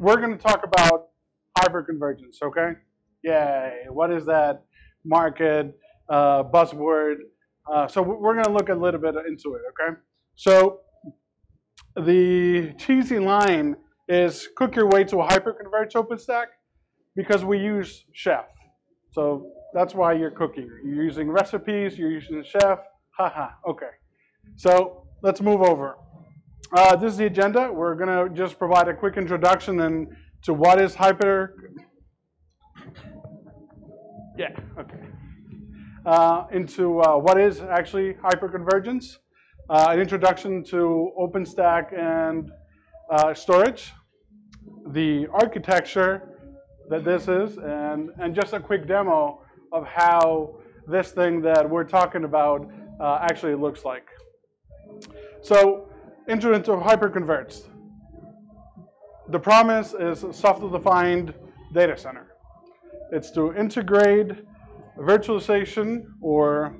we're going to talk about hyperconvergence, okay? Yay, what is that market buzzword? So we're going to look a little bit into it, okay? So the cheesy line is cook your way to a hyperconverged OpenStack because we use Chef. So that's why you're cooking. You're using recipes, you're using Chef, haha, okay. So let's move over. This is the agenda. We're gonna just provide a quick introduction to what is actually hyperconvergence, an introduction to OpenStack and storage, the architecture that this is, and just a quick demo of how this thing that we're talking about actually looks like. So, introduction to hyperconverged. The promise is a software-defined data center. It's to integrate virtualization or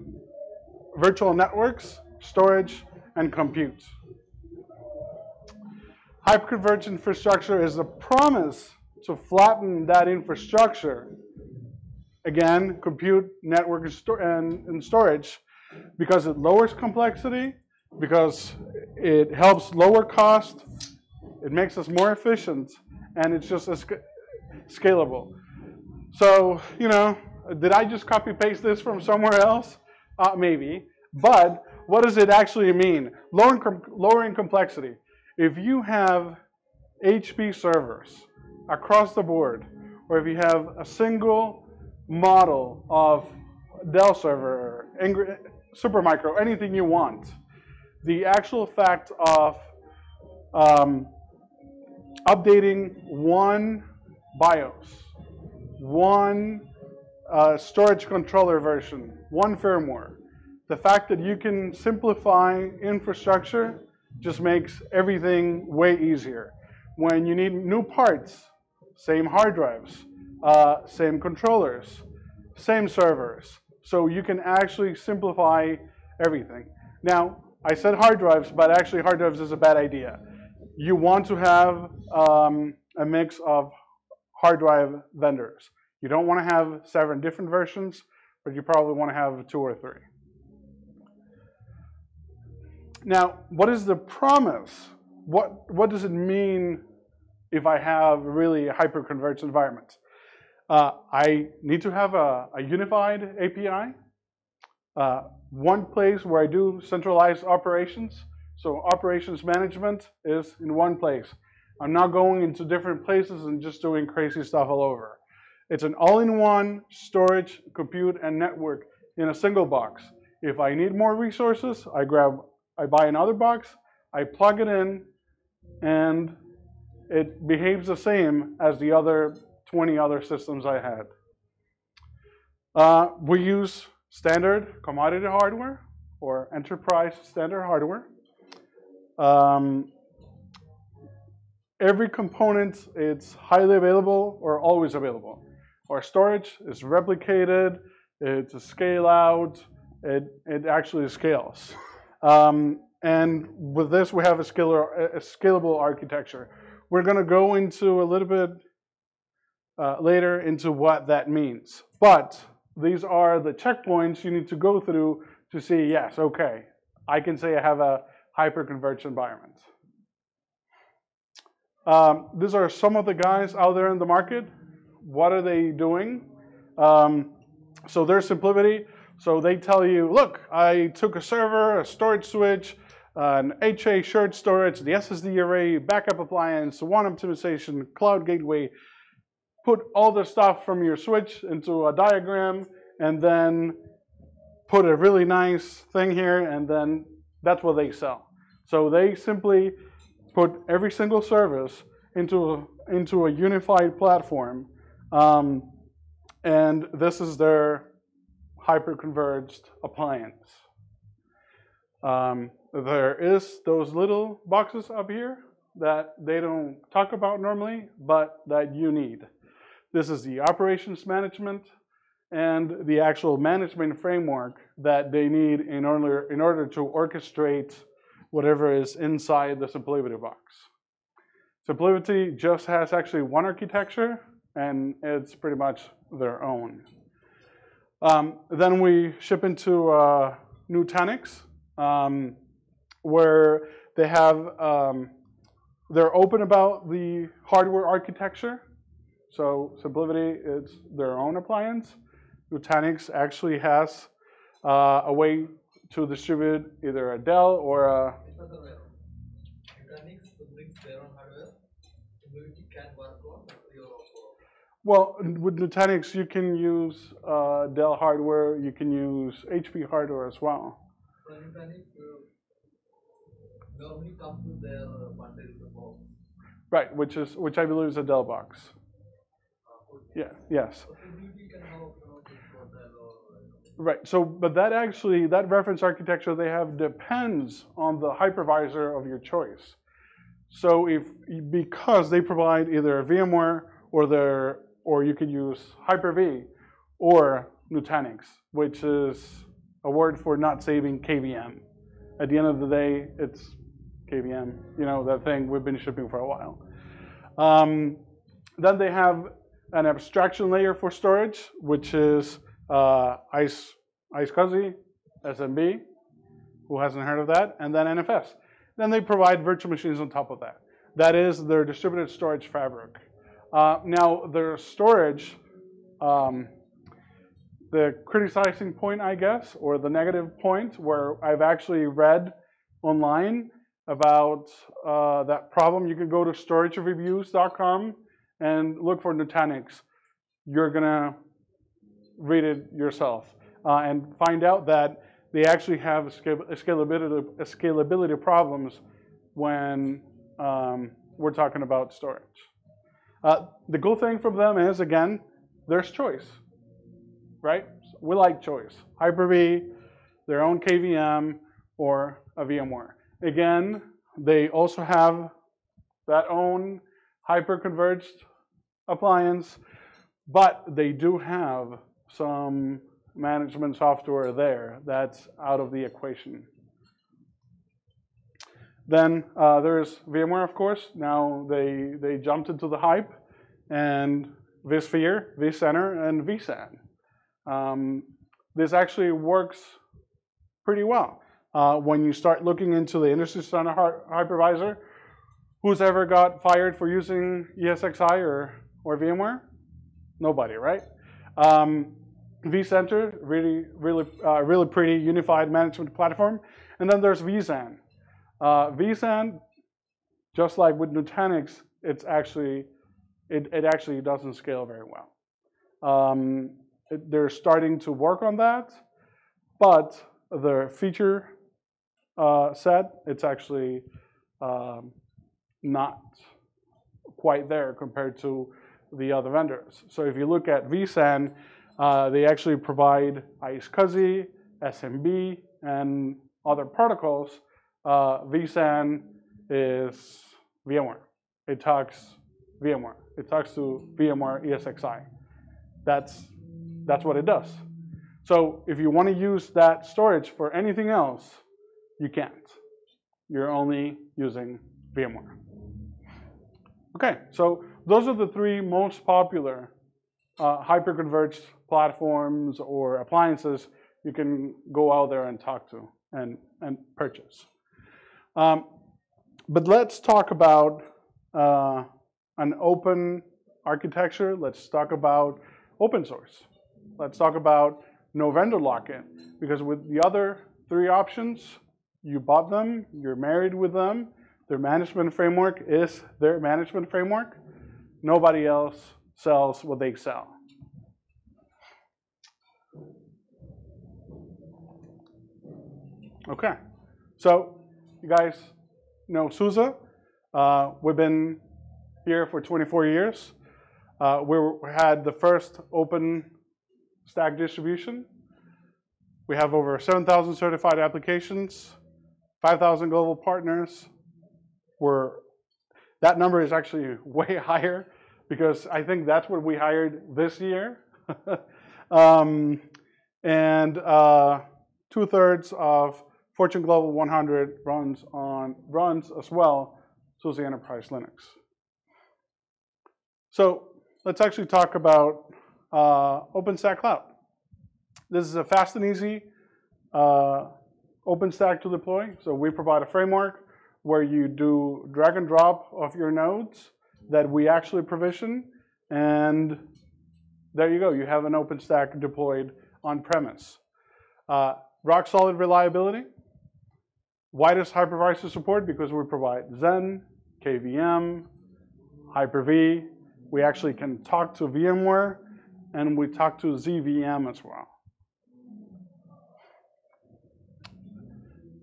virtual networks, storage, and compute. Hyperconverged infrastructure is a promise to flatten that infrastructure, again, compute, network, and storage, because it lowers complexity, because it helps lower cost, it makes us more efficient, and it's just scalable. So, you know, did I just copy paste this from somewhere else? Maybe, but what does it actually mean? Lowering complexity. If you have HP servers across the board, or if you have a single model of Dell server, Supermicro, anything you want, the actual fact of updating one BIOS, one storage controller version, one firmware, the fact that you can simplify infrastructure just makes everything way easier. When you need new parts, same hard drives, same controllers, same servers, so you can actually simplify everything. Now, I said hard drives, but actually hard drives is a bad idea. You want to have a mix of hard drive vendors. You don't want to have 7 different versions, but you probably want to have 2 or 3. Now, what is the promise? What does it mean if I have really a hyper-converged environment? I need to have a unified API. One place where I do centralized operations, so operations management is in one place. I'm not going into different places and just doing crazy stuff all over. It's an all-in-one storage, compute, and network in a single box. If I need more resources, I buy another box, I plug it in, and it behaves the same as the other 20 other systems I had. We use standard commodity hardware or enterprise standard hardware. Every component is highly available or always available. Our storage is replicated, it's a scale out, it actually scales. And with this we have a scalable architecture. We're gonna go into a little bit later into what that means, but these are the checkpoints you need to go through to see, yes, okay, I can say I have a hyper-converged environment. These are some of the guys out there in the market. What are they doing? So there's SimpliVity. So they tell you, look, I took a server, a storage switch, an HA shared storage, the SSD array, backup appliance, WAN optimization, cloud gateway, put all the stuff from your switch into a diagram, and then put a really nice thing here, and then that's what they sell. So they simply put every single service into a unified platform, and this is their hyper-converged appliance. There is those little boxes up here that they don't talk about normally, but that you need. This is the operations management and the actual management framework that they need in order to orchestrate whatever is inside the SimpliVity box. SimpliVity just has actually one architecture, and it's pretty much their own. Then we ship into Nutanix, where they have, they're open about the hardware architecture. So SimpliVity, it's their own appliance. Nutanix actually has a way to distribute either a Dell or a... Well, with Nutanix, you can use Dell hardware, you can use HP hardware as well. So Nutanix normally comes with their bundled box. Right, which I believe is a Dell box. Yeah. Yes. Right. So, but that actually, that reference architecture they have depends on the hypervisor of your choice. So, if because they provide either VMware or their, or you could use Hyper-V or Nutanix, which is a word for not saving KVM. At the end of the day, it's KVM. You know, that thing we've been shipping for a while. Then they have an abstraction layer for storage, which is iSCSI, SMB, who hasn't heard of that, and then NFS. Then they provide virtual machines on top of that. That is their distributed storage fabric. Now, their storage, the criticizing point, I guess, or the negative point where I've actually read online about that problem, you can go to storagereviews.com and look for Nutanix. You're gonna read it yourself and find out that they actually have scalability problems when we're talking about storage. The good thing from them is, again, there's choice, right? We like choice. Hyper-V, their own KVM, or a VMware. Again, they also have that own hyper-converged appliance, but they do have some management software there that's out of the equation. Then there's VMware, of course. Now they jumped into the hype, and vSphere, vCenter, and vSAN. This actually works pretty well. When you start looking into the industry standard hypervisor, who's ever got fired for using ESXi or VMware? Nobody, right? vCenter, really pretty unified management platform. And then there's vSAN. vSAN, just like with Nutanix, it's actually, it actually doesn't scale very well. They're starting to work on that, but the feature set, it's actually not quite there compared to the other vendors. So if you look at vSAN, they actually provide iSCSI, SMB, and other protocols. vSAN is VMware. It talks VMware. It talks to VMware ESXi. That's what it does. So if you want to use that storage for anything else, you can't. You're only using VMware. Okay, so those are the three most popular hyperconverged platforms or appliances you can go out there and talk to and purchase. But let's talk about an open architecture. Let's talk about open source. Let's talk about no vendor lock-in, because with the other three options, you bought them, you're married with them, their management framework is their management framework. Nobody else sells what they sell. Okay, so you guys know SUSE. We've been here for 24 years. We had the first OpenStack distribution. We have over 7,000 certified applications, 5,000 global partners. That number is actually way higher because I think that's what we hired this year. And 2/3 of Fortune Global 100 runs as well SUSE Enterprise Linux. So let's actually talk about OpenStack Cloud. This is a fast and easy OpenStack to deploy. So we provide a framework where you do drag and drop of your nodes that we actually provision, and there you go. You have an OpenStack deployed on premise. Rock solid reliability, widest hypervisor support because we provide Xen, KVM, Hyper-V. We actually can talk to VMware, and we talk to ZVM as well.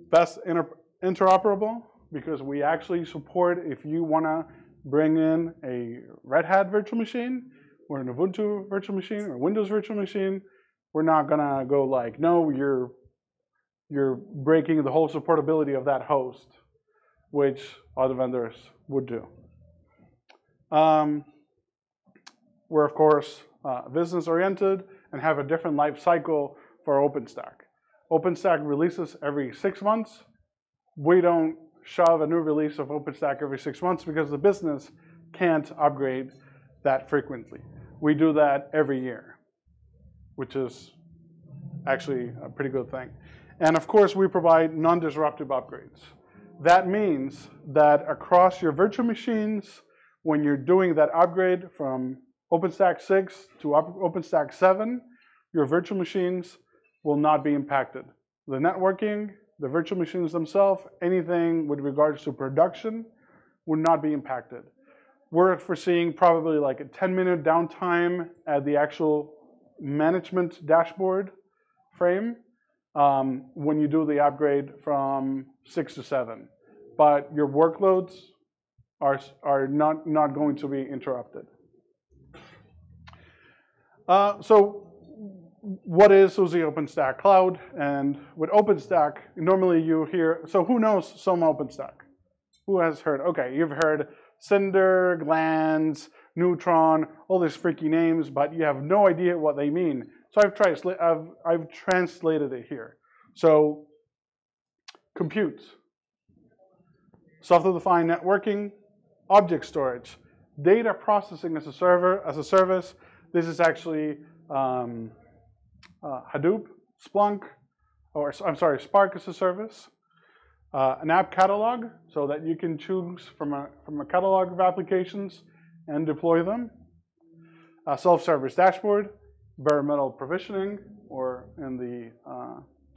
Best interoperable because we actually support if you want to bring in a Red Hat virtual machine or an Ubuntu virtual machine or Windows virtual machine. We're not gonna go like, no, you're breaking the whole supportability of that host, which other vendors would do. We're of course business oriented and have a different life cycle for OpenStack. OpenStack releases every 6 months. We don't shove a new release of OpenStack every 6 months because the business can't upgrade that frequently. We do that every year, which is actually a pretty good thing. And of course, we provide non-disruptive upgrades. That means that across your virtual machines, when you're doing that upgrade from OpenStack 6 to OpenStack 7, your virtual machines will not be impacted. The networking, the virtual machines themselves, anything with regards to production would not be impacted. We're foreseeing probably like a 10-minute downtime at the actual management dashboard frame when you do the upgrade from 6 to 7. But your workloads are not going to be interrupted. So what is SUSE OpenStack Cloud? And with OpenStack, normally you hear, so who knows some OpenStack? Who has heard? Okay, you've heard Cinder, Glance, Neutron, all these freaky names, but you have no idea what they mean. So I've translated it here. So compute, software-defined networking, object storage, data processing as a service. This is actually Hadoop, Splunk, or I'm sorry, Spark as a service, an app catalog so that you can choose from a catalog of applications and deploy them, a self-service dashboard, bare metal provisioning, or in the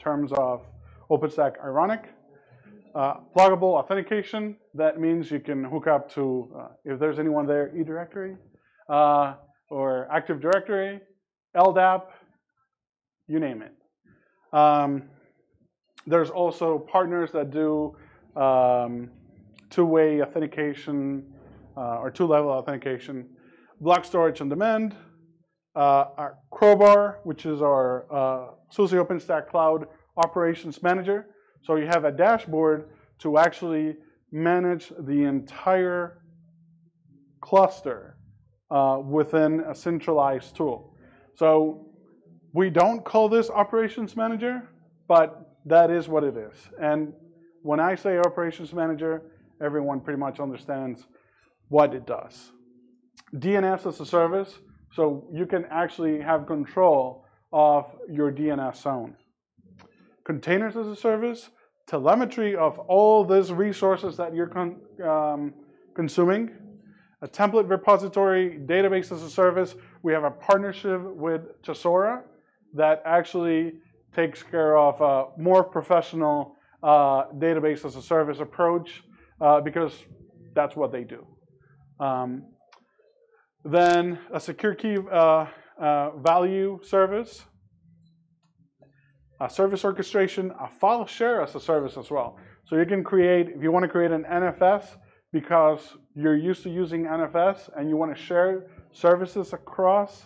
terms of OpenStack, ironic, pluggable authentication. That means you can hook up to, if there's anyone there, eDirectory, or Active Directory, LDAP, you name it. There's also partners that do two-way authentication or two-level authentication, block storage on demand, our Crowbar, which is our SUSE OpenStack Cloud Operations Manager. So you have a dashboard to actually manage the entire cluster within a centralized tool. So we don't call this Operations Manager, but that is what it is. And when I say Operations Manager, everyone pretty much understands what it does. DNS as a service, so you can actually have control of your DNS zone. Containers as a service, telemetry of all these resources that you're consuming, a template repository, database as a service. We have a partnership with Tesora that actually takes care of a more professional database as a service approach because that's what they do. Then a secure key value service, a service orchestration, a file share as a service as well. So you can create, if you want to create an NFS, because you're used to using NFS and you want to share services across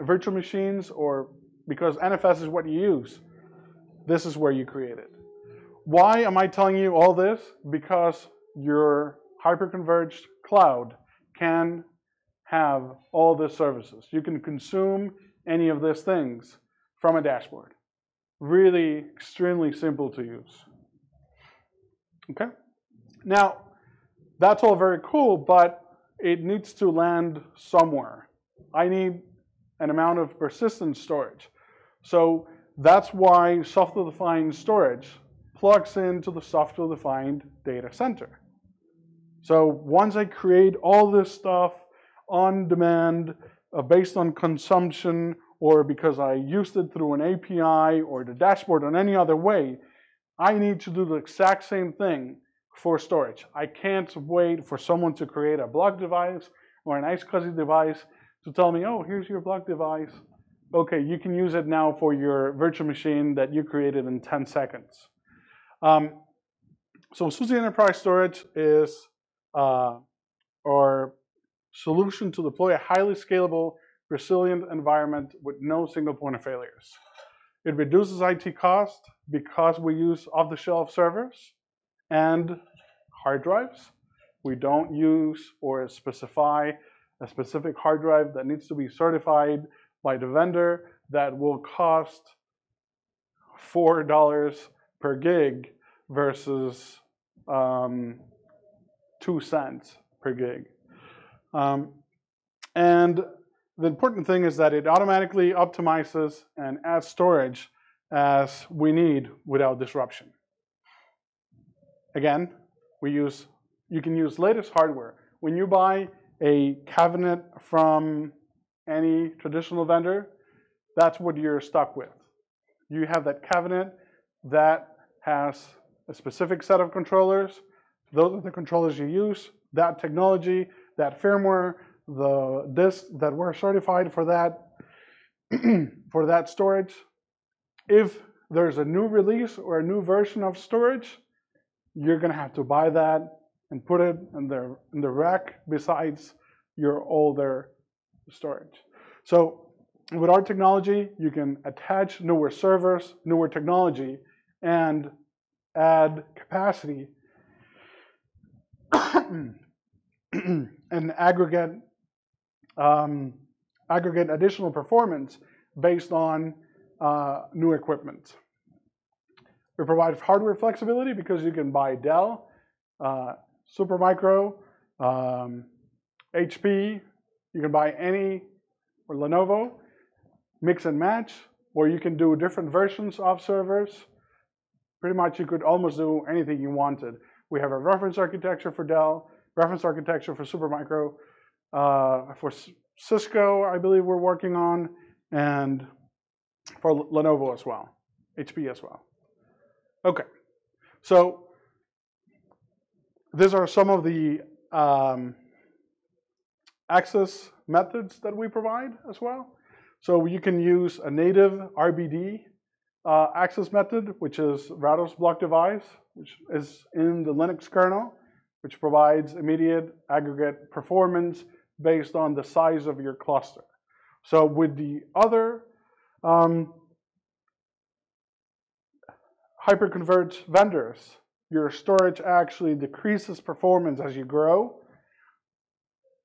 virtual machines, or because NFS is what you use, this is where you create it. Why am I telling you all this? Because your hyper-converged cloud can have all the services. You can consume any of these things from a dashboard. Really extremely simple to use. Okay? Now, that's all very cool, but it needs to land somewhere. I need an amount of persistent storage. So that's why software-defined storage plugs into the software-defined data center. So once I create all this stuff on demand, based on consumption, or because I used it through an API or the dashboard or any other way, I need to do the exact same thing for storage. I can't wait for someone to create a block device or an iSCSI device to tell me, oh, here's your block device. Okay, you can use it now for your virtual machine that you created in 10 seconds. So SUSE Enterprise Storage is our solution to deploy a highly scalable, resilient environment with no single point of failures. It reduces IT cost because we use off-the-shelf servers and hard drives. We don't use or specify a specific hard drive that needs to be certified by the vendor that will cost $4 per gig versus 2 cents per gig. And the important thing is that it automatically optimizes and adds storage as we need without disruption. Again, you can use latest hardware. When you buy a cabinet from any traditional vendor, that's what you're stuck with. You have that cabinet that has a specific set of controllers. Those are the controllers you use, that technology, that firmware, the disks that were certified for that, for that storage. If there's a new release or a new version of storage, you're going to have to buy that and put it in the rack besides your older storage. So with our technology, you can attach newer servers, newer technology, and add capacity and aggregate additional performance based on new equipment. We provide hardware flexibility because you can buy Dell, Supermicro, HP. You can buy any, or Lenovo, mix and match, or you can do different versions of servers. Pretty much you could almost do anything you wanted. We have a reference architecture for Dell, reference architecture for Supermicro, for Cisco, I believe we're working on, and for Lenovo as well, HP as well. Okay, so these are some of the access methods that we provide as well. So you can use a native RBD access method, which is RADOS block device, which is in the Linux kernel, which provides immediate aggregate performance based on the size of your cluster. So with the other hyperconverged vendors, your storage actually decreases performance as you grow,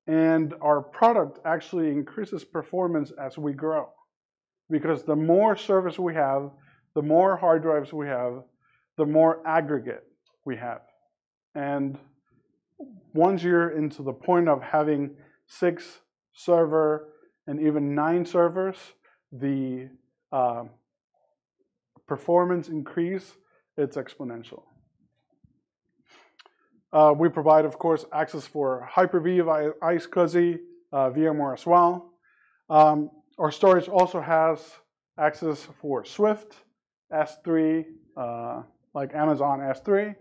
and our product actually increases performance as we grow. Because the more servers we have, the more hard drives we have, the more aggregate we have. And once you're into the point of having 6 servers and even 9 servers, the performance increase, it's exponential. We provide, of course, access for Hyper-V, iSCSI, VMware as well. Our storage also has access for Swift, S3, like Amazon S3,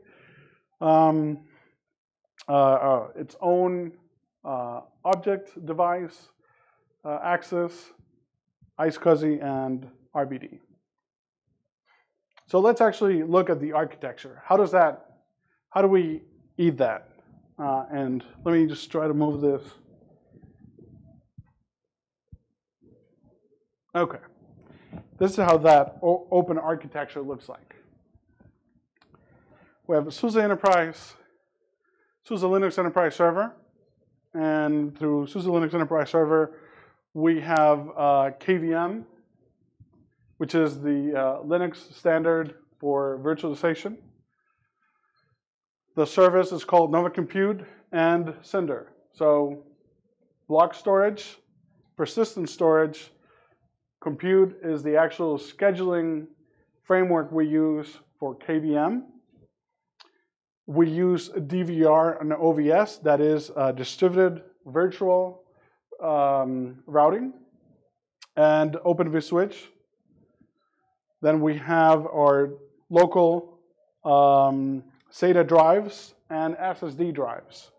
its own object device access, iSCSI, and RBD. So let's actually look at the architecture. How do we eat that? And let me just try to move this. Okay, this is how that open architecture looks like. We have a SUSE Linux Enterprise Server, and through SUSE Linux Enterprise Server, we have KVM, which is the Linux standard for virtualization. The service is called Nova Compute and Cinder. So block storage, persistent storage, compute is the actual scheduling framework we use for KVM. We use DVR and OVS, that is distributed virtual routing, and Open vSwitch. Then we have our local SATA drives and SSD drives.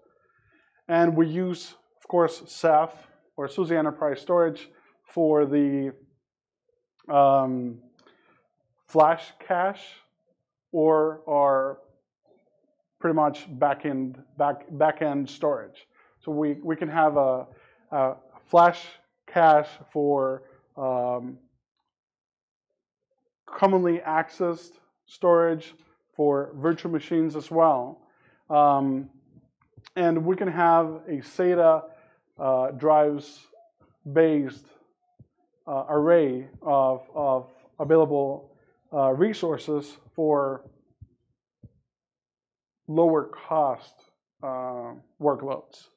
And we use, of course, Ceph or SUSE Enterprise Storage for the flash cache, or our pretty much back-end storage. So we can have a flash cache for commonly accessed storage, for virtual machines as well. And we can have a SATA drives-based array of available resources for lower cost workloads.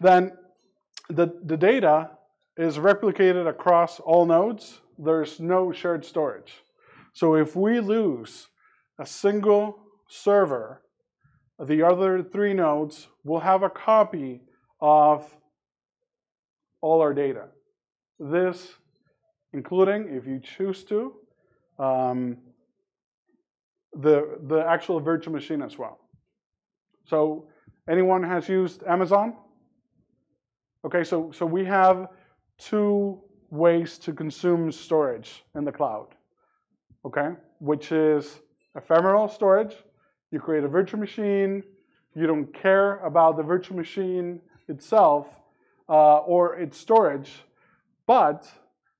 Then the data is replicated across all nodes. There's no shared storage. So if we lose a single server, the other three nodes will have a copy of all our data. This, including, if you choose to, the actual virtual machine as well. So anyone has used Amazon? Okay, so we have two ways to consume storage in the cloud, okay? Which is ephemeral storage. You create a virtual machine, you don't care about the virtual machine itself or its storage, but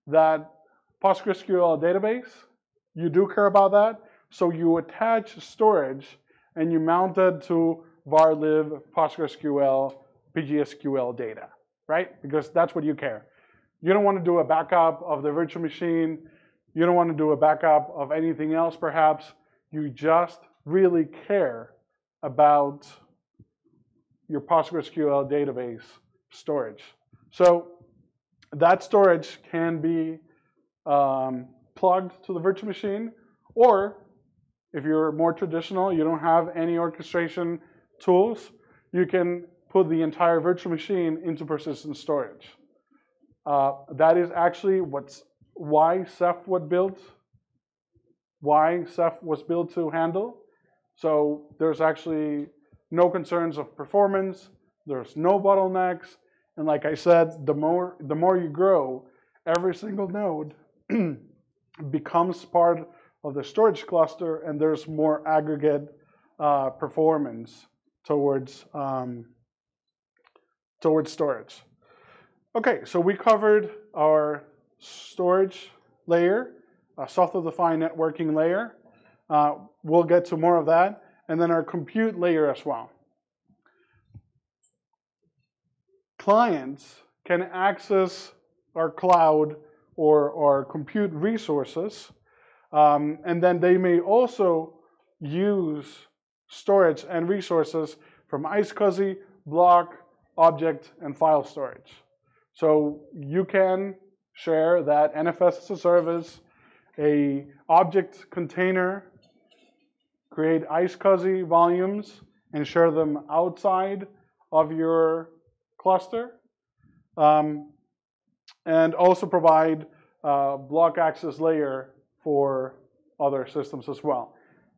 that PostgreSQL database, you do care about that, so you attach storage and you mount it to var lib PostgreSQL PGSQL data, right? Because that's what you care. You don't want to do a backup of the virtual machine. You don't want to do a backup of anything else, perhaps. You just really care about your PostgreSQL database storage. So that storage can be plugged to the virtual machine, or if you're more traditional, you don't have any orchestration tools, you can put the entire virtual machine into persistent storage. That is actually why Ceph was built, to handle. So there's actually no concerns of performance, there's no bottlenecks, and like I said, the more you grow, every single node becomes part of the storage cluster, and there's more aggregate performance towards towards storage. Okay, so we covered our storage layer, software-defined networking layer. We'll get to more of that, and then our compute layer as well. Clients can access our cloud or our compute resources, and then they may also use storage and resources from iSCSI, block, object, and file storage. So you can share that NFS as a service, a object container, create iSCSI volumes, and share them outside of your cluster, and also provide block access layer for other systems as well.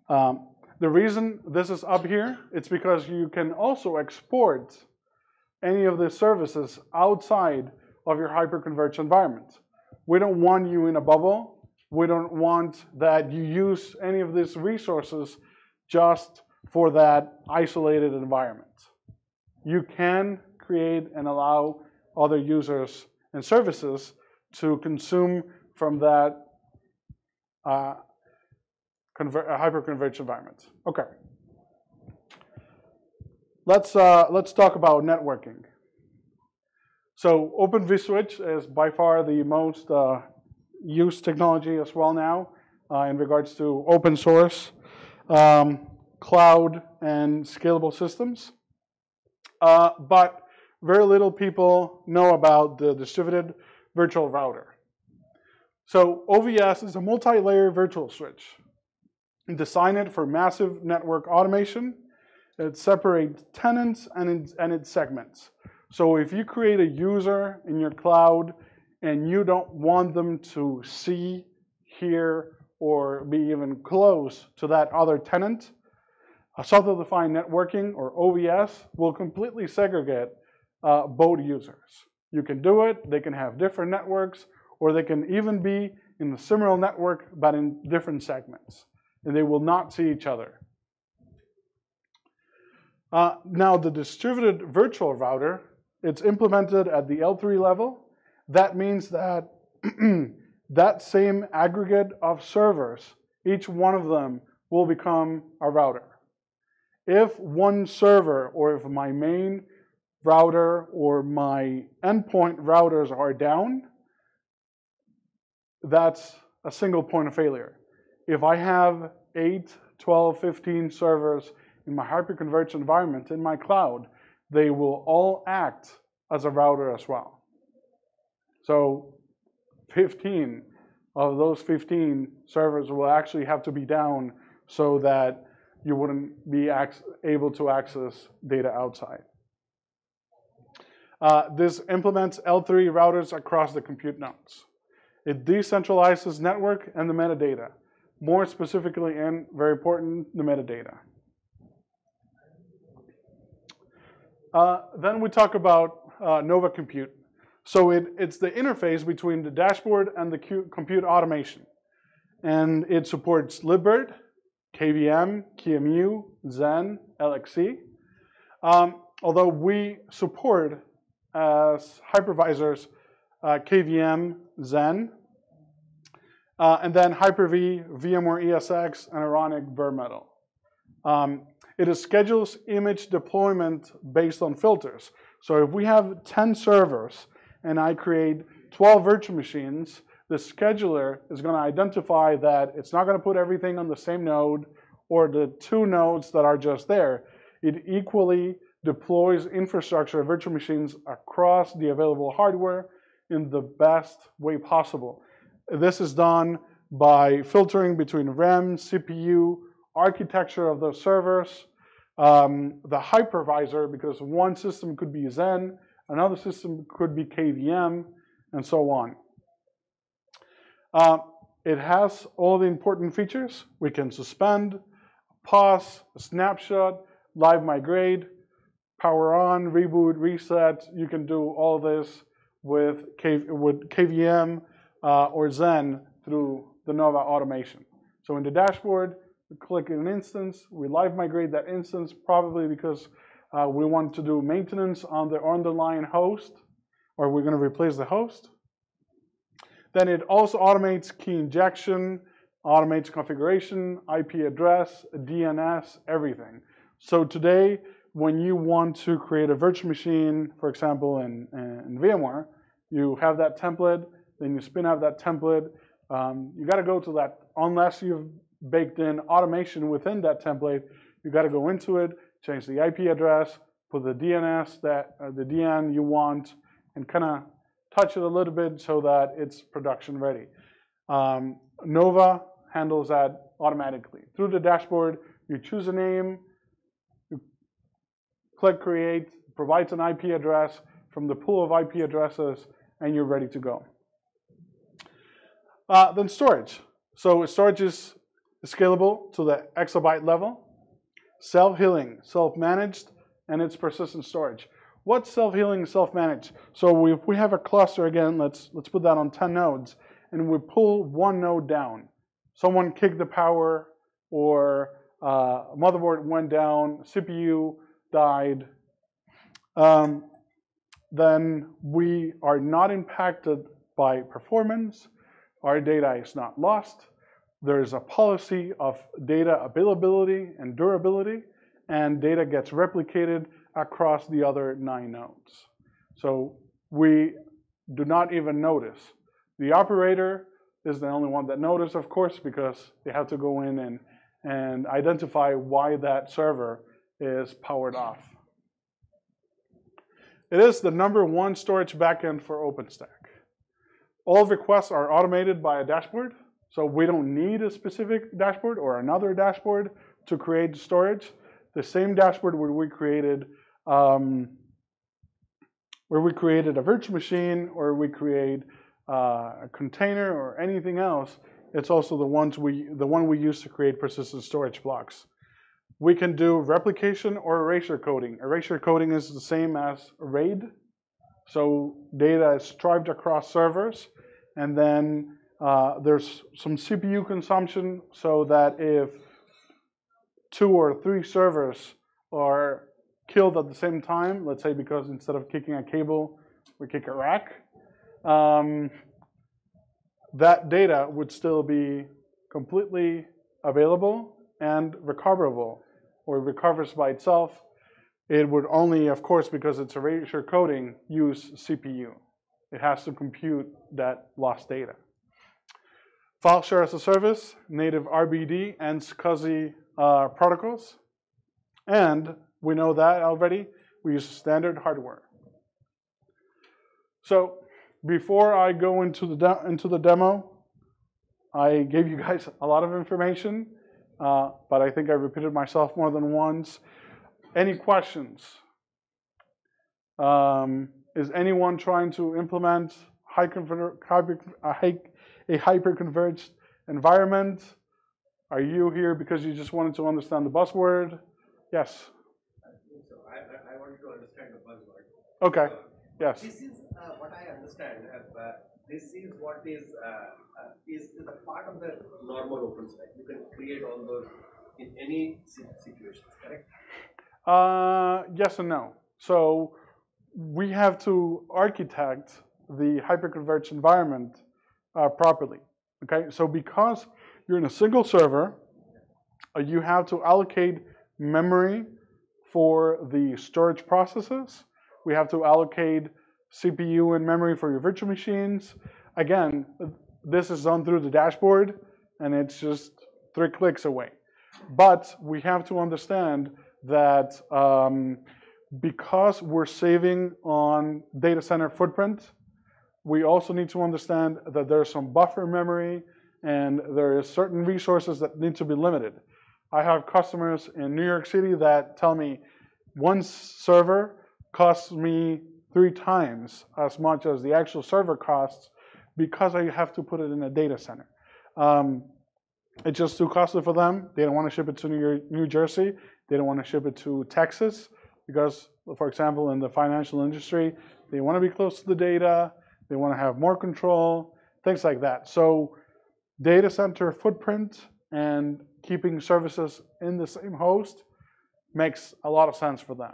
The reason this is up here, it's because you can also export any of the services outside of your hyperconverged environment. We don't want you in a bubble. We don't want that you use any of these resources just for that isolated environment. You can create and allow other users and services to consume from that hyperconverged environment. Okay, let's talk about networking. So Open vSwitch is by far the most used technology as well now in regards to open source, cloud, and scalable systems. But very little people know about the distributed virtual router. So OVS is a multi-layer virtual switch. Designed it for massive network automation. It separates tenants and its segments. So if you create a user in your cloud and you don't want them to see, hear, or be even close to that other tenant, a software-defined networking, or OVS, will completely segregate both users. You can do it, they can have different networks, or they can even be in the similar network but in different segments, and they will not see each other. Now the distributed virtual router, it's implemented at the L3 level. That means that that same aggregate of servers, each one of them will become a router. If one server, or if my main router or my endpoint routers are down, that's a single point of failure. If I have 8, 12, 15 servers in my hyperconverged environment, in my cloud, they will all act as a router as well. So 15 of those 15 servers will actually have to be down so that you wouldn't be able to access data outside. This implements L3 routers across the compute nodes. It decentralizes network and the metadata. More specifically, and very important, the metadata. Then we talk about Nova Compute. So it's the interface between the dashboard and the compute automation. And it supports libbird, KVM, QEMU, Xen, LXC. Although we support as hypervisors KVM, Xen, and then Hyper-V, VMware ESX, and Ironic bare metal. It schedules image deployment based on filters. So if we have 10 servers and I create 12 virtual machines, the scheduler is going to identify that it's not going to put everything on the same node or the two nodes that are just there. It equally deploys infrastructure virtual machines across the available hardware in the best way possible. This is done by filtering between RAM, CPU, architecture of those servers, the hypervisor, because one system could be Xen, another system could be KVM, and so on. It has all the important features. We can suspend, pause, snapshot, live migrate, power on, reboot, reset. You can do all this with KVM or Xen through the Nova automation. So in the dashboard, we click an instance, we live migrate that instance, probably because we want to do maintenance on the underlying host, or we're going to replace the host. Then it also automates key injection, automates configuration, IP address, DNS, everything. So today, when you want to create a virtual machine, for example, in VMware, you have that template, then you spin out that template. You got to go to that, unless you've baked in automation within that template, you got to go into it, change the IP address, put the DNS, the DN you want, and kind of touch it a little bit so that it's production ready. Nova handles that automatically. Through the dashboard, you choose a name, you click create, provides an IP address from the pool of IP addresses, and you're ready to go. Then storage. So storage is scalable to the exabyte level, self-healing, self-managed, and it's persistent storage. What's self-healing, self-managed? So if we have a cluster, again, let's put that on 10 nodes, and we pull one node down. Someone kicked the power, or motherboard went down, CPU died. Then we are not impacted by performance. Our data is not lost. There is a policy of data availability and durability, and data gets replicated across the other 9 nodes. So we do not even notice. The operator is the only one that notices, of course, because they have to go in and identify why that server is powered off. It is the #1 storage backend for OpenStack. All requests are automated by a dashboard, so we don't need a specific dashboard or another dashboard to create storage. The same dashboard where we created a virtual machine, or we create a container or anything else, it's also the one we use to create persistent storage blocks. We can do replication or erasure coding. Erasure coding is the same as RAID. So data is striped across servers, and then there's some CPU consumption so that if 2 or 3 servers are killed at the same time, let's say because instead of kicking a cable, we kick a rack, that data would still be completely available and recoverable, or recovers by itself. It would only, of course, because it's erasure coding, use CPU. It has to compute that lost data. File share as a service, native RBD and SUSE protocols. And we know that already. We use standard hardware. So before I go into the demo, I gave you guys a lot of information, but I think I repeated myself more than once. Any questions? Is anyone trying to implement a hyper-converged environment? Are you here because you just wanted to understand the buzzword? Yes? I think so. I wanted to understand the buzzword. OK. Yes. This is what I understand. This is what is a part of the normal OpenStack. You can create all those in any situations, correct? Yes and no. So we have to architect the hyperconverged environment properly. Okay. So because you're in a single server, you have to allocate memory for the storage processes. We have to allocate CPU and memory for your virtual machines. Again, this is done through the dashboard, and it's just 3 clicks away. But we have to understand that because we're saving on data center footprint, we also need to understand that there's some buffer memory and there is certain resources that need to be limited. I have customers in New York City that tell me one server costs me 3 times as much as the actual server costs because I have to put it in a data center. It's just too costly for them. They don't want to ship it to New Jersey. They don't want to ship it to Texas because, for example, in the financial industry, they want to be close to the data. They want to have more control, things like that. So data center footprint and keeping services in the same host makes a lot of sense for them.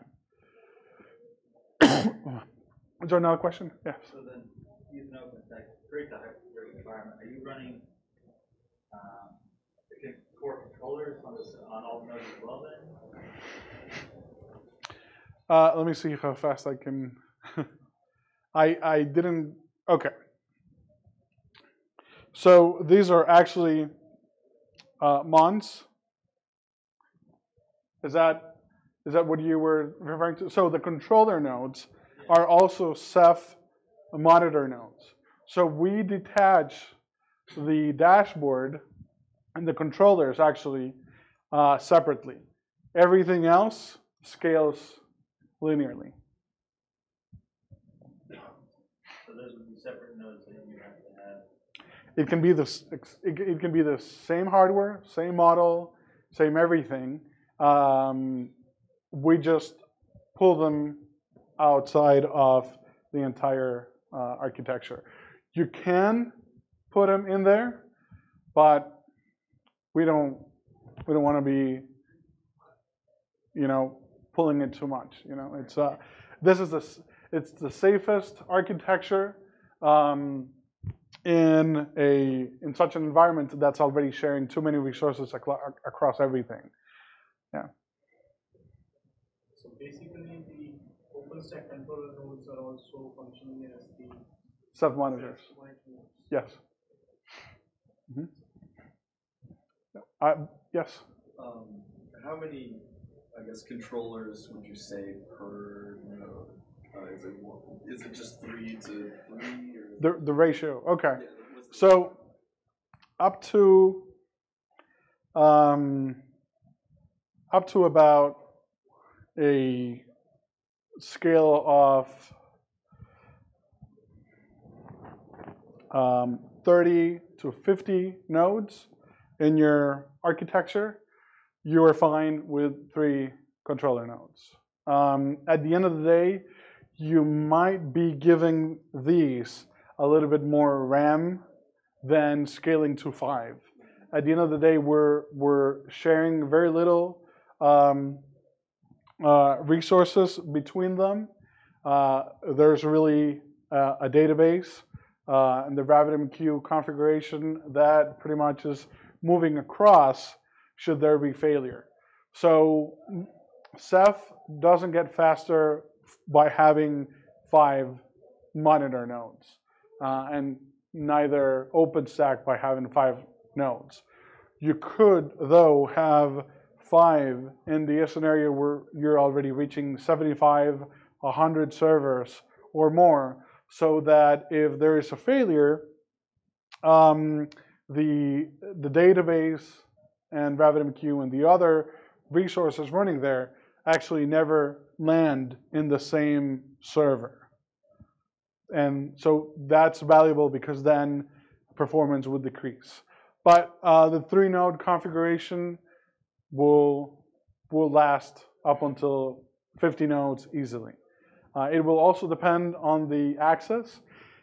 Is there another question? Yes. So then, using OpenStack, create the hyperconverged environment. Are you running core controllers on all nodes as well then? Let me see how fast I can. I didn't. OK. So these are actually Mons. Is that what you were referring to? So the controller nodes are also Ceph monitor nodes. So we detach the dashboard and the controllers actually separately. Everything else scales linearly. So those would be separate nodes that you have to have. It can be the same hardware, same model, same everything. We just pull them outside of the entire architecture. You can put them in there, but we don't want to be, pulling it too much. It's the safest architecture in such an environment that's already sharing too many resources across everything. Yeah. So basically, the OpenStack controller nodes are also functioning as the Ceph monitors. Yes. Mm-hmm. Yes. How many, controllers would you say per node? Is it one? Is it just 3 to 3? Or the ratio. Okay. Yeah, so up to about a scale of 30 to 50 nodes in your architecture, you are fine with 3 controller nodes. At the end of the day, you might be giving these a little bit more RAM than scaling to 5. At the end of the day, we're sharing very little resources between them. There's really a database and the RabbitMQ configuration that pretty much is moving across should there be failure. So Ceph doesn't get faster by having 5 monitor nodes, and neither OpenStack by having 5 nodes. You could, though, have 5 in the scenario where you're already reaching 75, 100 servers or more, so that if there is a failure, the database and RabbitMQ and the other resources running there actually never land in the same server. And so that's valuable because then performance would decrease. But the 3-node configuration will last up until 50 nodes easily. It will also depend on the access.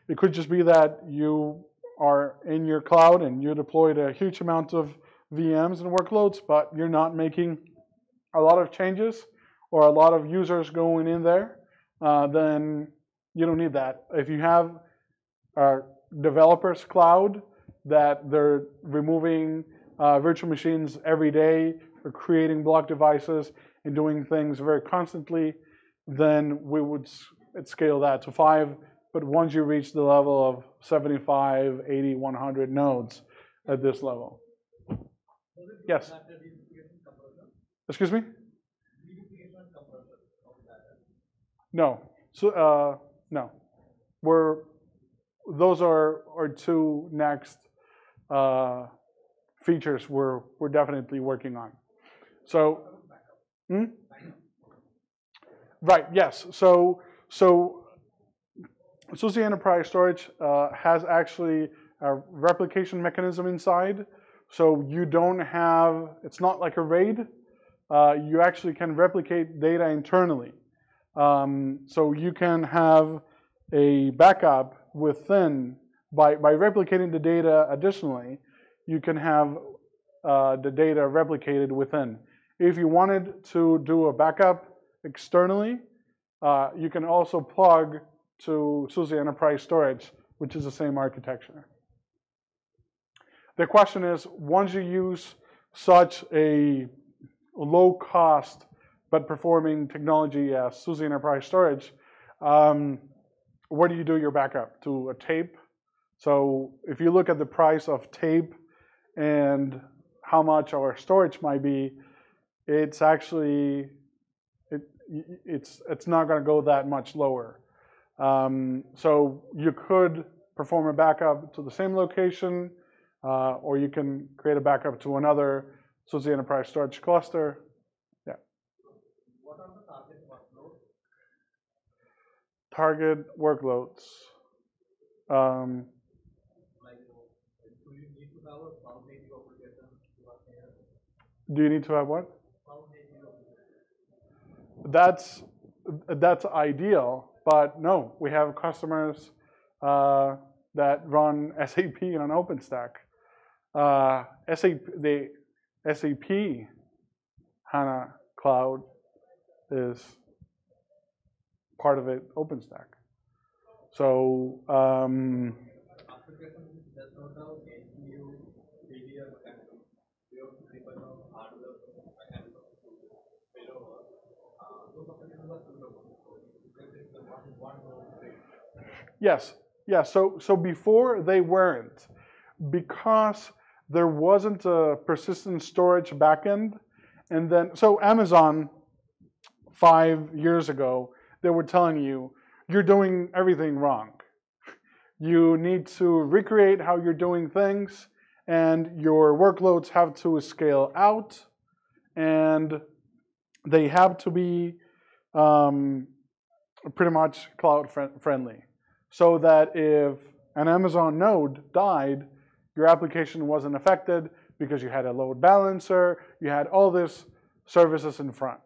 It could just be that you are in your cloud and you deployed a huge amount of VMs and workloads, but you're not making a lot of changes or a lot of users going in there, then you don't need that. If you have our developers cloud that they're removing virtual machines every day or creating block devices and doing things very constantly, then we would scale that to 5. But once you reach the level of 75, 80, 100 nodes at this level. Yes. Excuse me? No. So no. Those are our 2 next features we're definitely working on. So right, yes. So SUSE Enterprise Storage has actually a replication mechanism inside. So you don't have, it's not like a RAID. You actually can replicate data internally. So you can have a backup within, by replicating the data additionally, you can have the data replicated within. If you wanted to do a backup externally, you can also plug to SUSE Enterprise Storage, which is the same architecture. The question is, once you use such a low-cost but performing technology as SUSE Enterprise Storage, where do you do your backup? To a tape? So if you look at the price of tape and how much our storage might be, it's actually, it's not going to go that much lower. So you could perform a backup to the same location, or you can create a backup to another SUSE Enterprise Storage cluster. Target workloads. Do you need to have what? That's ideal, but no, we have customers that run SAP on OpenStack. The SAP HANA Cloud is part of it, OpenStack. So, yes, yeah, so before they weren't, because there wasn't a persistent storage backend, and then, so Amazon 5 years ago, they were telling you you're doing everything wrong. You need to recreate how you're doing things, and your workloads have to scale out, and they have to be pretty much cloud friendly, so that if an Amazon node died, your application wasn't affected because you had a load balancer, you had all this services in front,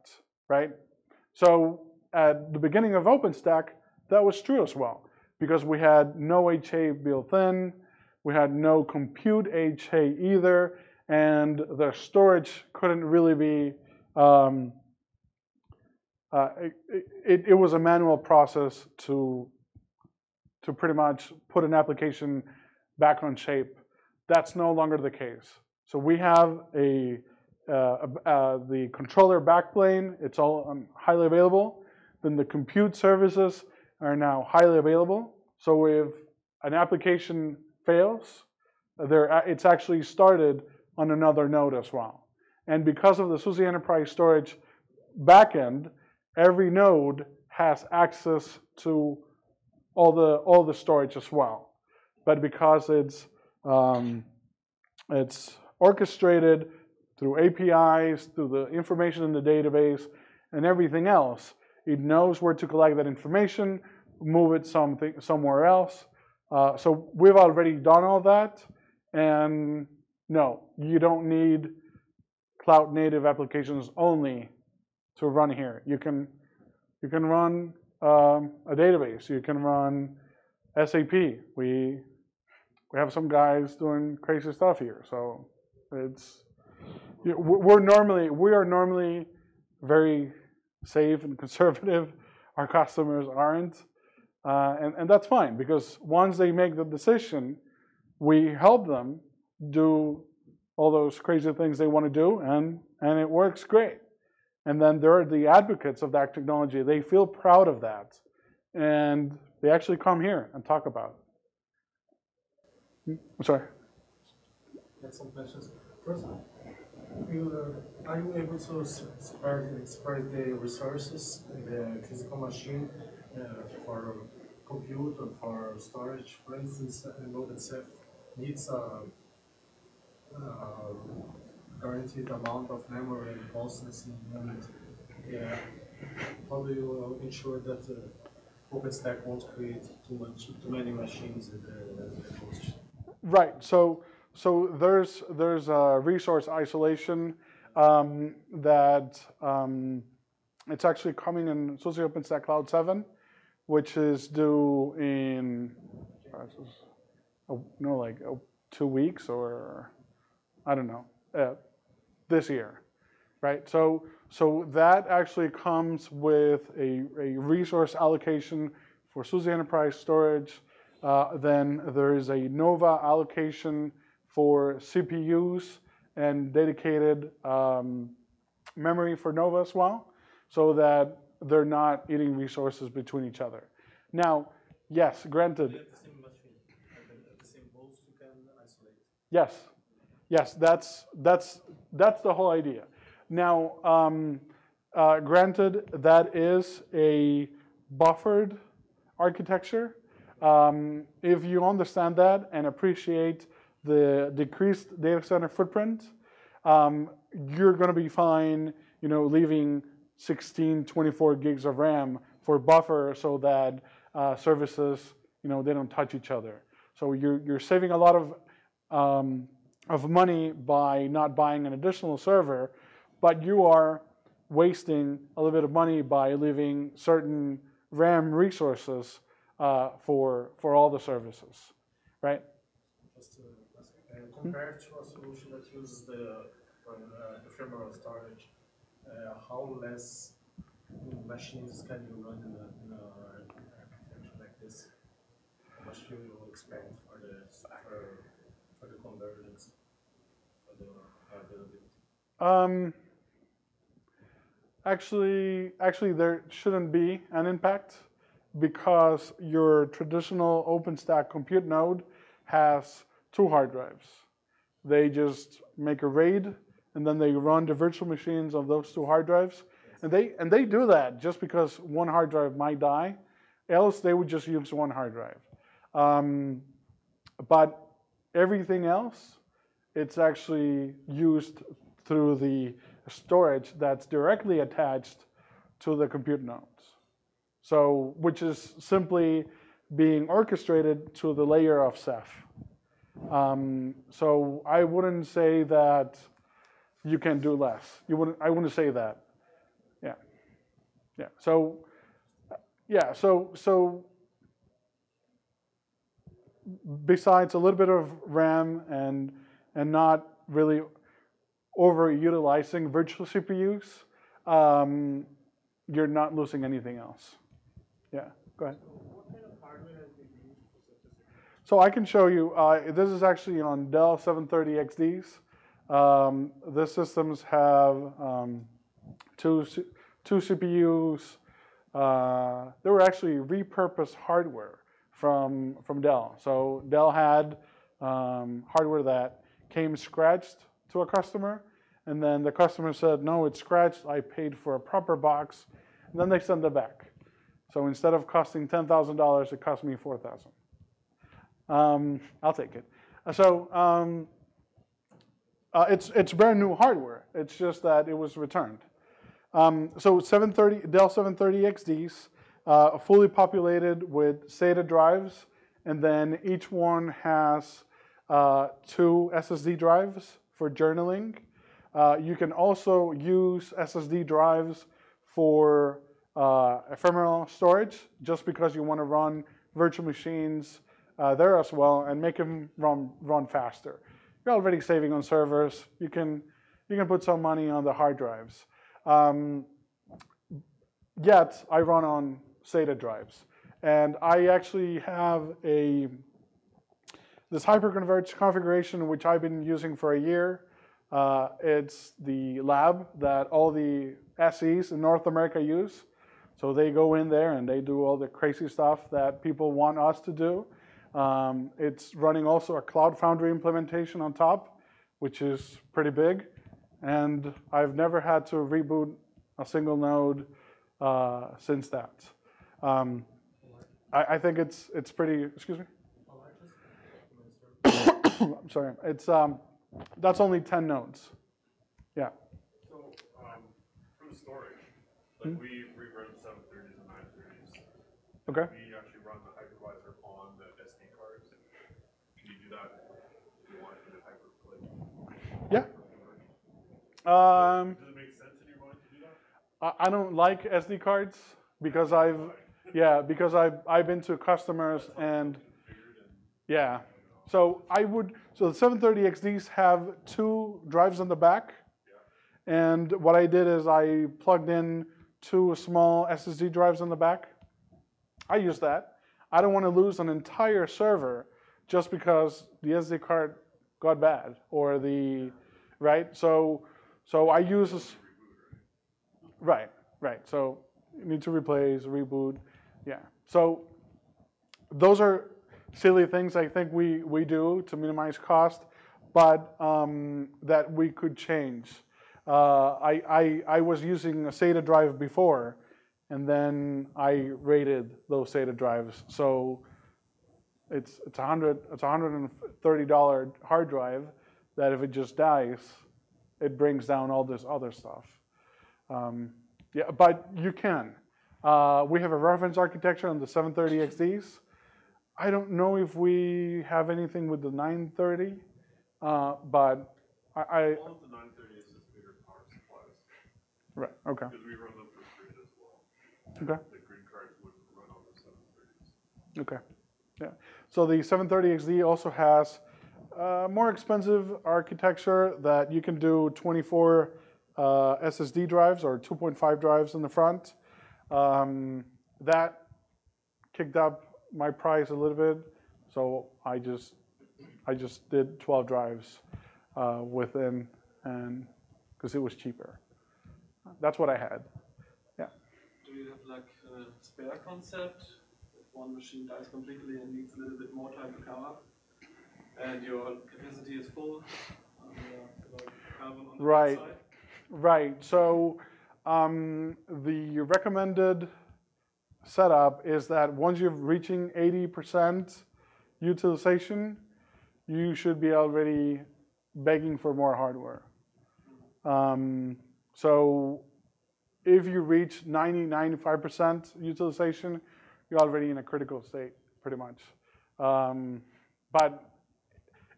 right? So at the beginning of OpenStack, that was true as well, because we had no HA built in, we had no compute HA either, and the storage couldn't really be, it was a manual process to pretty much put an application back on shape. That's no longer the case. So we have the controller backplane, it's all highly available. Then the compute services are now highly available. So if an application fails, it's actually started on another node as well. And because of the SUSE Enterprise Storage backend, every node has access to all the storage as well. But because it's orchestrated through APIs, through the information in the database, and everything else, it knows where to collect that information, move it somewhere else. So we've already done all that, and no, you don't need cloud-native applications only to run here. You can run a database. You can run SAP. We have some guys doing crazy stuff here, so it's we are normally very safe and conservative. Our customers aren't, and that's fine, because once they make the decision, we help them do all those crazy things they want to do, and it works great. And then there are the advocates of that technology. They feel proud of that, and they actually come here and talk about it. I'm sorry. I have some questions. First, are you able to spread the resources in the physical machine for compute or for storage? For instance, I know that Ceph needs a guaranteed amount of memory and processing unit. Yeah. How do you ensure that OpenStack won't create too many machines in the host? Right. So there's a resource isolation that it's actually coming in SUSE OpenStack Cloud 7, which is due in like 2 weeks, or I don't know, this year, right? So that actually comes with a resource allocation for SUSE Enterprise Storage. Then there is a Nova allocation for CPUs and dedicated memory for Nova as well, so that they're not eating resources between each other. Now, yes, granted. At the same machine, at the same host, you can isolate. Yes, that's the whole idea. Now, granted, that is a buffered architecture. If you understand that and appreciate the decreased data center footprint, you're going to be fine, leaving 16, 24 gigs of RAM for buffer, so that services, they don't touch each other. So you're saving a lot of money by not buying an additional server, but you are wasting a little bit of money by leaving certain RAM resources for all the services, right? Compared to a solution that uses the ephemeral storage, how less machines can you run in an architecture like this? How much do you expect for the convergence, for the availability? Actually, there shouldn't be an impact, because your traditional OpenStack compute node has 2 hard drives. They just make a RAID, and then they run the virtual machines of those 2 hard drives. And they do that just because 1 hard drive might die. Else, they would just use one hard drive. But everything else, it's actually used through the storage that's directly attached to the compute nodes. So, which is simply being orchestrated to the layer of Ceph. So I wouldn't say that you can do less. I wouldn't say that. Yeah. So besides a little bit of RAM and not really overutilizing virtual CPUs, you're not losing anything else. Yeah. Go ahead. So I can show you, this is actually on Dell 730XDs. The systems have two CPUs. They were actually repurposed hardware from Dell. So Dell had hardware that came scratched to a customer, and then the customer said, no, it's scratched, I paid for a proper box, and then they sent it back. So instead of costing $10,000, it cost me $4,000. I'll take it. So it's brand new hardware. It's just that it was returned. So Dell 730XDs, fully populated with SATA drives, and then each one has two SSD drives for journaling. You can also use SSD drives for ephemeral storage, just because you want to run virtual machines there as well and make them run faster. You're already saving on servers. You can put some money on the hard drives. Yet I run on SATA drives, and I actually have this hyperconverged configuration which I've been using for a year. It's the lab that all the SEs in North America use. So they go in there and they do all the crazy stuff that people want us to do. It's running also a Cloud Foundry implementation on top, which is pretty big. And I've never had to reboot a single node since that. I think it's pretty, excuse me? I'm sorry, it's, that's only 10 nodes. Yeah. So from storage, like we rerun 730s and 930s. Okay. We actually run the hypervisor on the SD cards. Can you do that if you want to do hyperplay? Yeah. Does it make sense that you want to do that? I don't like SD cards because I've been to customers and yeah. So so the 730XDs have two drives on the back, yeah. And what I did is I plugged in two small SSD drives on the back. I use that. I don't want to lose an entire server just because the SD card got bad or the right. So I use this. Right. So you need to replace, reboot. Yeah. So those are silly things I think we do to minimize cost, but that we could change. I was using a SATA drive before, and then I raided those SATA drives. So it's $130 hard drive that if it just dies, it brings down all this other stuff. Yeah, but you can. We have a reference architecture on the 730XDs. I don't know if we have anything with the 930, but all of the 930 is just bigger power supplies. Right, okay. Because we run them for grid as well. Okay. The grid cards wouldn't run on the 730s. Okay, yeah. So the 730XD also has a more expensive architecture that you can do 24 SSD drives or 2.5 drives in the front. That kicked up my price a little bit, so I just did 12 drives within, and because it was cheaper. That's what I had. Yeah. Do you have like a spare concept? If one machine dies completely and needs a little bit more time to come up, and your capacity is full, on right. The right. So the recommended setup is that once you're reaching 80% utilization, you should be already begging for more hardware. So if you reach 90, 95% utilization, you're already in a critical state, pretty much. But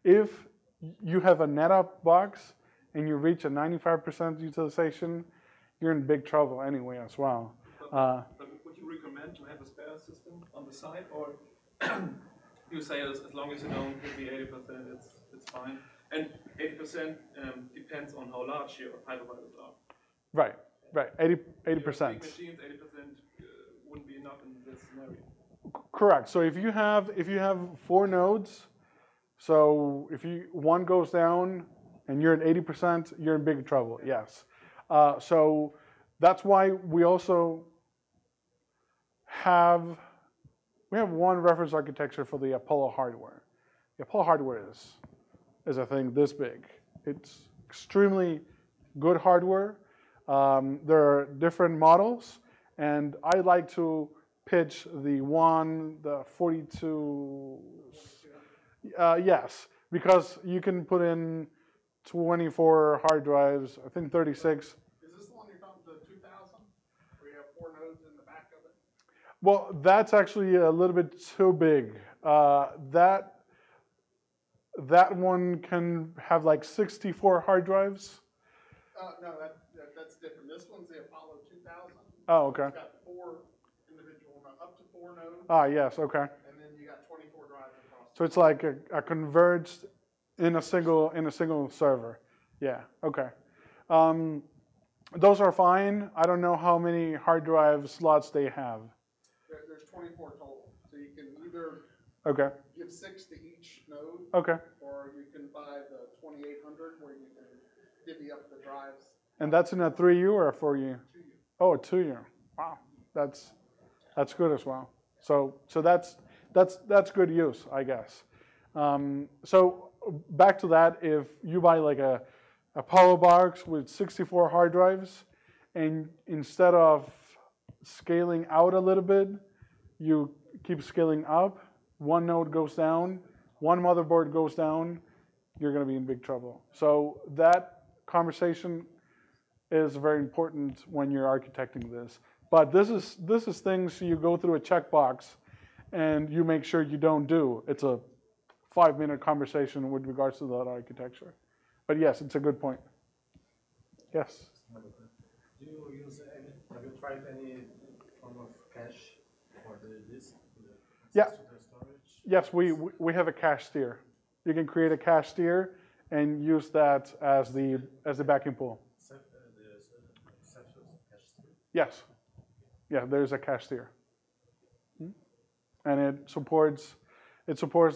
if you have a NetApp box and you reach a 95% utilization, you're in big trouble anyway as well. But would you recommend to have a spare system on the side, or you say as long as you don't hit the 80%, it's fine? And 80% depends on how large your hypervisors are. Right, right, 80%. Machines, 80% wouldn't be enough in this scenario. Correct. So if you have four nodes, so if one goes down and you're at 80%, you're in big trouble. Yes. So that's why we also have one reference architecture for the Apollo hardware. The Apollo hardware is a thing this big. It's extremely good hardware. There are different models, and I like to pitch the 42. Yes, because you can put in 24 hard drives. I think 36. Is this the one you're talking about, the 2000? Where you have four nodes in the back of it? Well, that's actually a little bit too big. That one can have like 64 hard drives. No, that's different. This one's the Apollo 2000. Oh, okay. It's got up to four nodes. Ah, yes, okay. And then you got 24 drives across. So it's like a converged in a single server. Yeah, okay. Those are fine. I don't know how many hard drive slots they have. There's 24 total. So you can either give 6 to each node, or you can buy the 2800 where you can divvy up the drives. And that's in a 3U or a 4U? 2U. Oh, a 2U. Wow, that's good as well. So that's good use, I guess. So back to that, if you buy like a Apollo box with 64 hard drives, and instead of scaling out a little bit, you keep scaling up. One node goes down, one motherboard goes down, you're going to be in big trouble. So that conversation is very important when you're architecting this. But this is things you go through a checkbox and you make sure you don't do. It's a 5-minute conversation with regards to that architecture. But yes, it's a good point. Yes? Do you use have you tried any form of cache for this? Yeah. Yes, we have a cache tier. You can create a cache tier and use that as the backing pool. Yes. Yeah, there's a cache tier. And it supports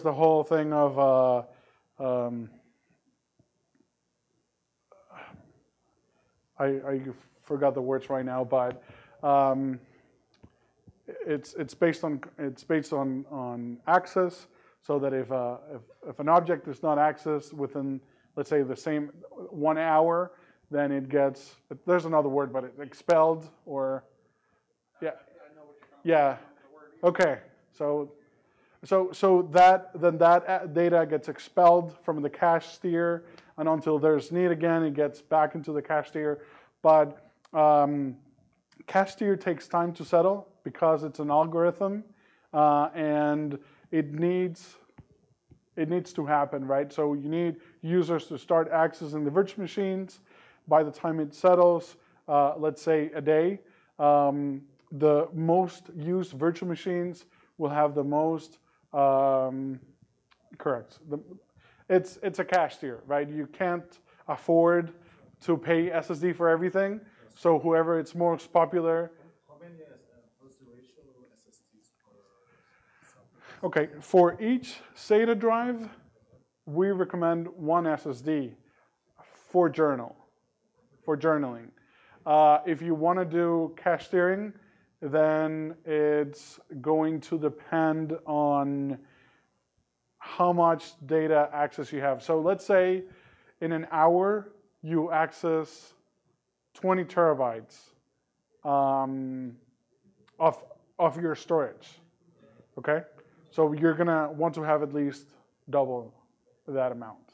the whole thing of I forgot the words right now, but it's based on access, so that if an object is not accessed within, let's say, the same 1 hour, then it gets, there's another word, but it's expelled or, yeah. I know what you're talking about. Yeah. Okay. So that data gets expelled from the cache tier, and until there's need again, it gets back into the cache tier. But cache tier takes time to settle because it's an algorithm, and it needs to happen, right? So you need users to start accessing the virtual machines. By the time it settles, let's say a day, the most used virtual machines will have the most, correct. It's a cache tier, right? You can't afford to pay SSD for everything, yes. So whoever it's most popular. How many was the ratio of SSDs for? Okay, for each SATA drive, we recommend 1 SSD for journal. For journaling. If you want to do cache steering, then it's going to depend on how much data access you have. So let's say in an hour you access 20 terabytes of your storage, okay? So you're gonna want to have at least double that amount.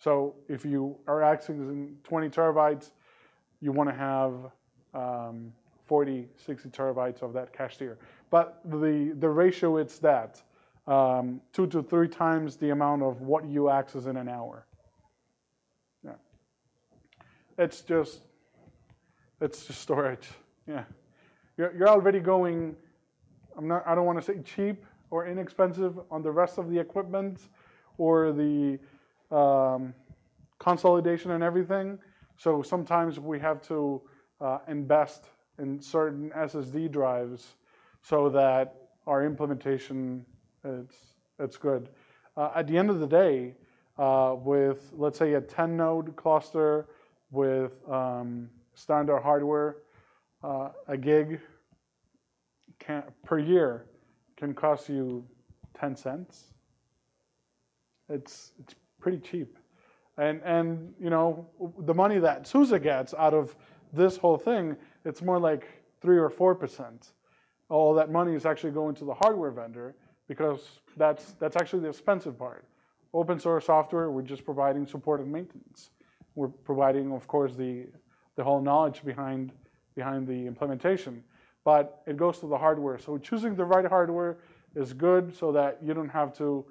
So if you are accessing 20 terabytes, you wanna have 40, 60 terabytes of that cache tier. But the ratio, it's that, 2 to 3 times the amount of what you access in an hour. Yeah. It's just storage, yeah. You're already going, I don't wanna say cheap or inexpensive on the rest of the equipment or the consolidation and everything. So sometimes we have to invest in certain SSD drives so that our implementation, it's good. At the end of the day, with let's say a 10-node cluster with standard hardware, a gig per year can cost you 10 cents. It's pretty cheap. And you know, the money that SUSE gets out of this whole thing, it's more like 3 or 4%. All that money is actually going to the hardware vendor because that's actually the expensive part. Open source software, we're just providing support and maintenance. We're providing, of course, the whole knowledge behind the implementation, but it goes to the hardware. So choosing the right hardware is good so that you don't have to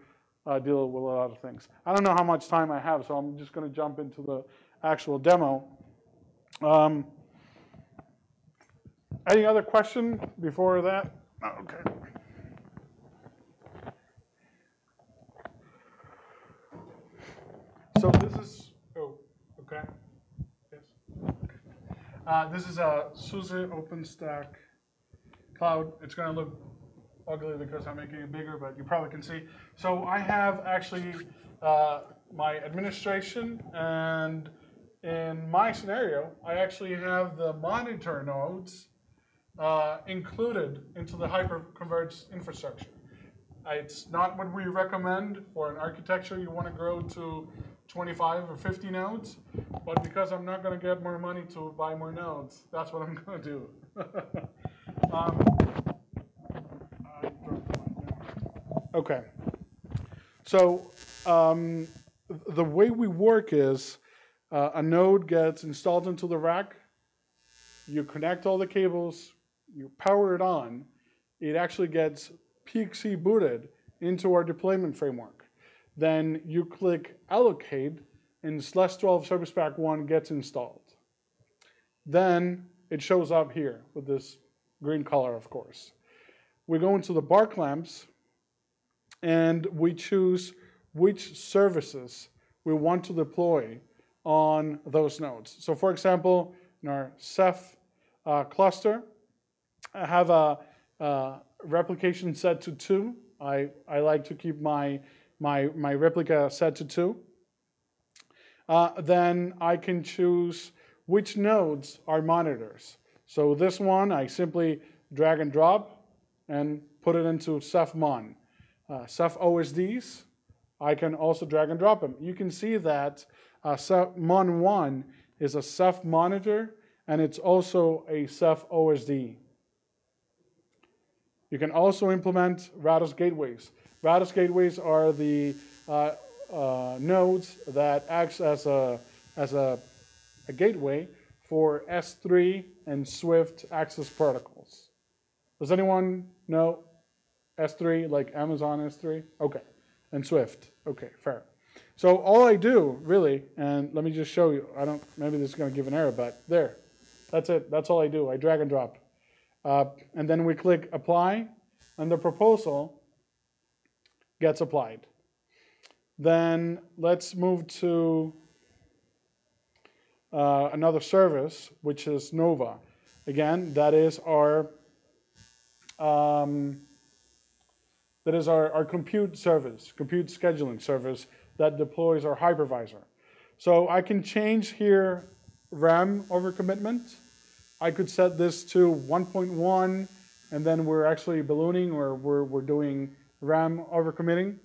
deal with a lot of things. I don't know how much time I have, so I'm just gonna jump into the actual demo. Any other question before that? Okay. So this is, oh, okay. Yes. This is a SUSE OpenStack Cloud. It's gonna look ugly because I'm making it bigger, but you probably can see. So I have actually my administration, and in my scenario, I actually have the monitor nodes included into the hyper-converged infrastructure. It's not what we recommend for an architecture. You want to grow to 25 or 50 nodes, but because I'm not going to get more money to buy more nodes, that's what I'm going to do. Okay, so the way we work is a node gets installed into the rack, you connect all the cables, you power it on, it actually gets PXE booted into our deployment framework. Then you click allocate and /12 service pack 1 gets installed. Then it shows up here with this green color, of course. We go into the bar clamps and we choose which services we want to deploy on those nodes. So for example, in our Ceph cluster, I have a replication set to 2. I like to keep my replica set to 2. Then I can choose which nodes are monitors. So this one, I simply drag and drop and put it into Ceph Mon. Ceph OSDs, I can also drag and drop them. You can see that Ceph Mon 1 is a Ceph monitor, and it's also a Ceph OSD. You can also implement RADOS gateways. RADOS gateways are the nodes that acts as a gateway for S3 and Swift access protocols. Does anyone know S3, like Amazon S3? Okay, and Swift, okay, fair. So all I do, really, and let me just show you, I don't, maybe this is gonna give an error, but there, that's it, that's all I do, I drag and drop. And then we click apply, and the proposal gets applied. Then let's move to another service, which is Nova. Again, that is our compute service, compute scheduling service that deploys our hypervisor. So I can change here RAM over commitment. I could set this to 1.1, and then we're actually ballooning, or we're doing RAM over committing.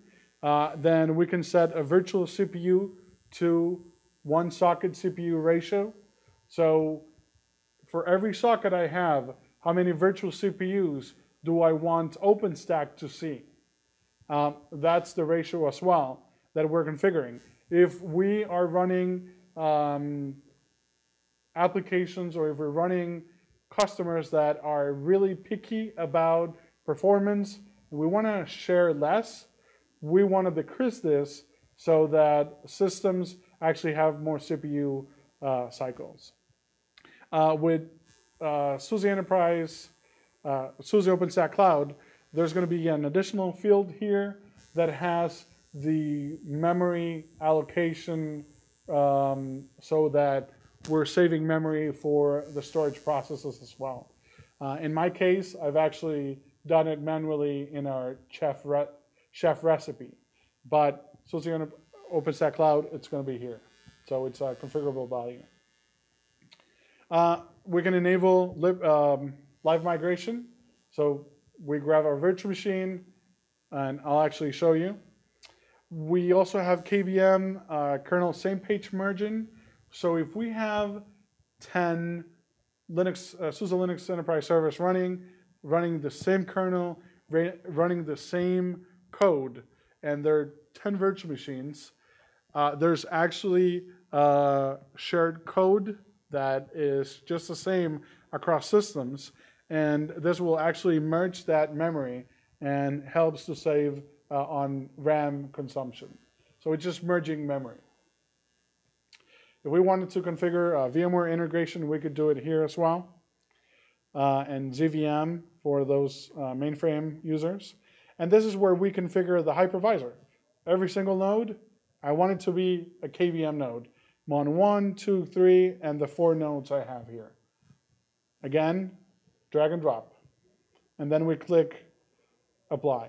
Then we can set a virtual CPU to 1 socket CPU ratio. So for every socket I have, How many virtual CPUs do I want OpenStack to see? That's the ratio as well that we're configuring. If we are running applications, or if we're running customers that are really picky about performance, and we want to share less, we want to decrease this so that systems actually have more CPU cycles. With SUSE Enterprise, SUSE OpenStack Cloud, there's going to be an additional field here that has the memory allocation so that we're saving memory for the storage processes as well. In my case, I've actually done it manually in our Chef recipe, but SUSE OpenStack Cloud, it's going to be here. So it's a configurable value. We can enable live migration. So we grab our virtual machine, and I'll actually show you. We also have KVM, kernel same page merging. So if we have 10 Linux, SUSE Linux Enterprise servers running the same kernel, running the same code, and there are 10 virtual machines, there's actually shared code that is just the same across systems, and this will actually merge that memory and helps to save on RAM consumption. So it's just merging memory. If we wanted to configure a VMware integration, we could do it here as well, and ZVM for those mainframe users. And this is where we configure the hypervisor. Every single node, I want it to be a KVM node. I'm on 1, 2, 3, and the 4 nodes I have here. Again, drag and drop. And then we click Apply.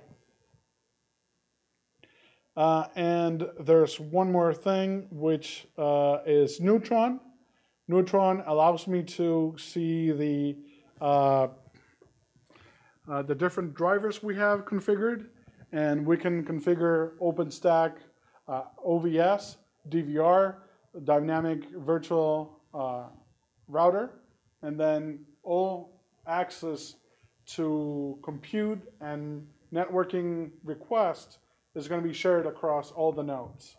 And there's one more thing, which is Neutron. Neutron allows me to see the different drivers we have configured, and we can configure OpenStack, OVS, DVR, dynamic virtual router, and then all access to compute and networking requests is going to be shared across all the nodes.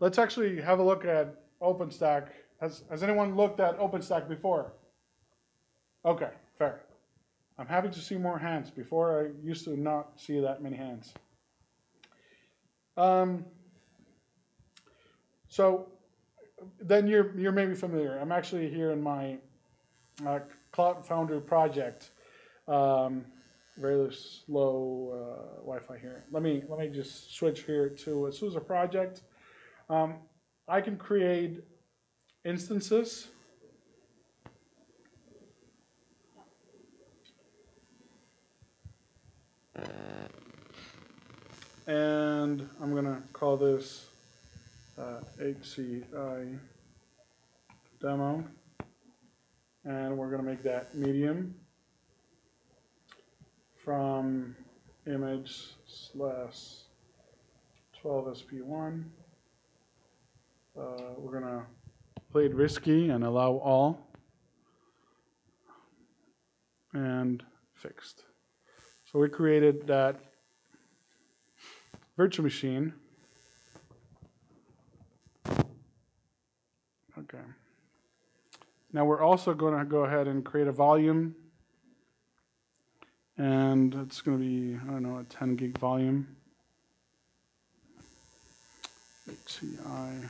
Let's actually have a look at OpenStack. Has anyone looked at OpenStack before? Okay, fair. I'm happy to see more hands. Before, I used to not see that many hands. So then you're maybe familiar. I'm actually here in my Cloud Foundry project. Very slow Wi-Fi here. Let me just switch here to a SUSE project. I can create instances. And I'm gonna call this HCI demo. And we're gonna make that medium. From image/12sp1. We're gonna play it risky and allow all and fixed. So we created that virtual machine. Okay. Now we're also gonna go ahead and create a volume. And it's going to be, I don't know, a 10 gig volume. HCI,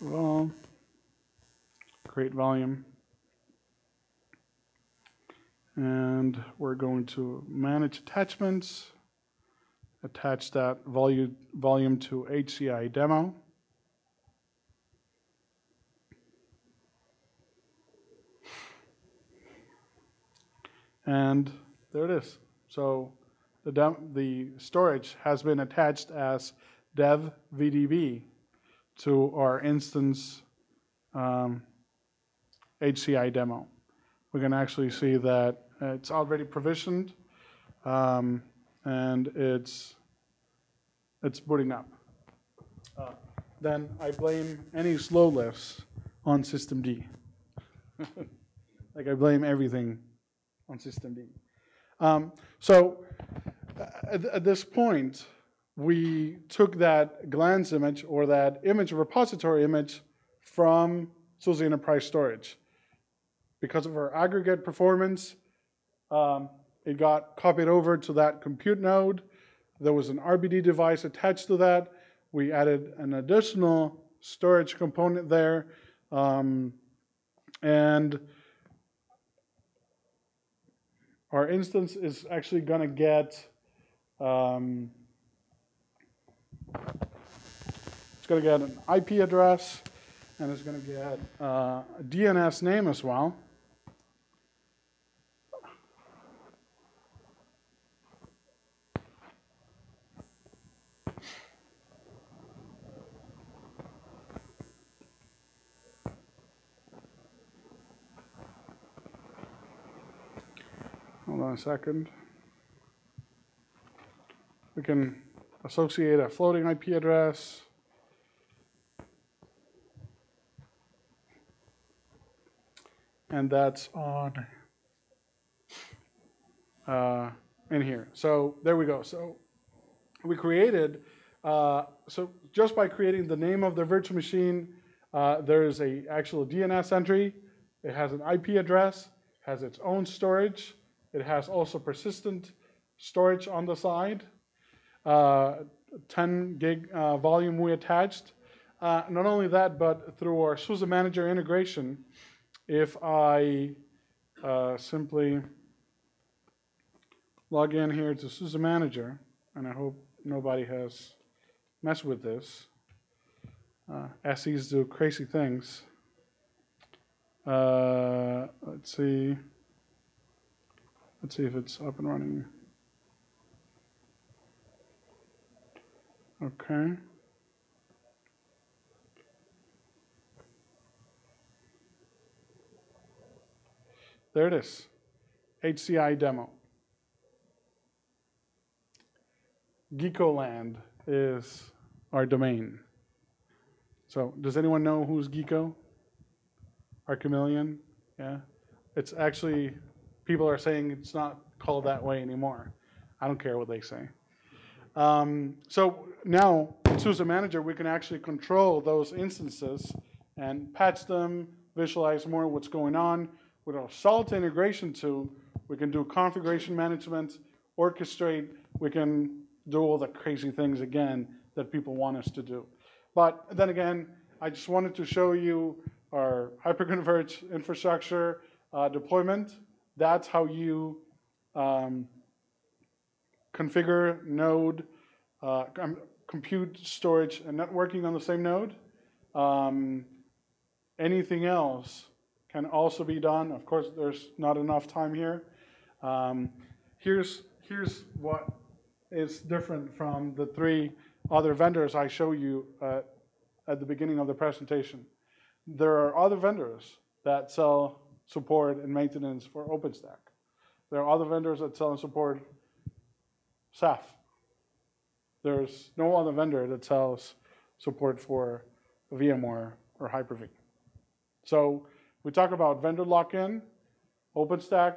well, create volume. And we're going to manage attachments, attach that volume to HCI demo. And there it is. So the storage has been attached as dev VDB to our instance HCI demo. We can actually see that it's already provisioned and it's booting up. Then I blame any slowness on systemd. Like I blame everything on system D. So at this point, we took that glance image or that image repository image from SUSE Enterprise Storage. Because of our aggregate performance, it got copied over to that compute node. There was an RBD device attached to that. We added an additional storage component there. And our instance is actually going to get, it's going to get an IP address, and it's going to get a DNS name as well. Hold on a second. We can associate a floating IP address. And that's on in here. So there we go. So we created, so just by creating the name of the virtual machine, there's a actual DNS entry. It has an IP address, has its own storage. It has also persistent storage on the side, 10 gig volume we attached. Not only that, but through our SUSE Manager integration, if I simply log in here to SUSE Manager, and I hope nobody has messed with this. SEs do crazy things. Let's see. Let's see if it's up and running. Okay. There it is. HCI demo. Geekoland is our domain. So does anyone know who's Geeko? Our chameleon? Yeah. It's actually... people are saying it's not called that way anymore. I don't care what they say. So now, in SUSE Manager, we can actually control those instances and patch them, visualize more what's going on. With our SALT integration tool, we can do configuration management, orchestrate. We can do all the crazy things, again, that people want us to do. But then again, I just wanted to show you our hyperconverged infrastructure deployment. That's how you configure node, compute, storage, and networking on the same node. Anything else can also be done. Of course, there's not enough time here. Here's what is different from the three other vendors I show you at the beginning of the presentation. There are other vendors that sell support and maintenance for OpenStack. There are other vendors that sell and support Ceph. There's no other vendor that sells support for VMware or Hyper-V. So we talk about vendor lock-in, OpenStack,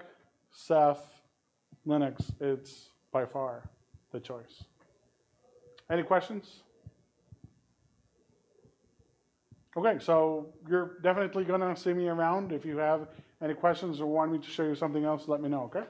Ceph, Linux. It's by far the choice. Any questions? Okay, so you're definitely going to see me around. If you have any questions or want me to show you something else, let me know, okay?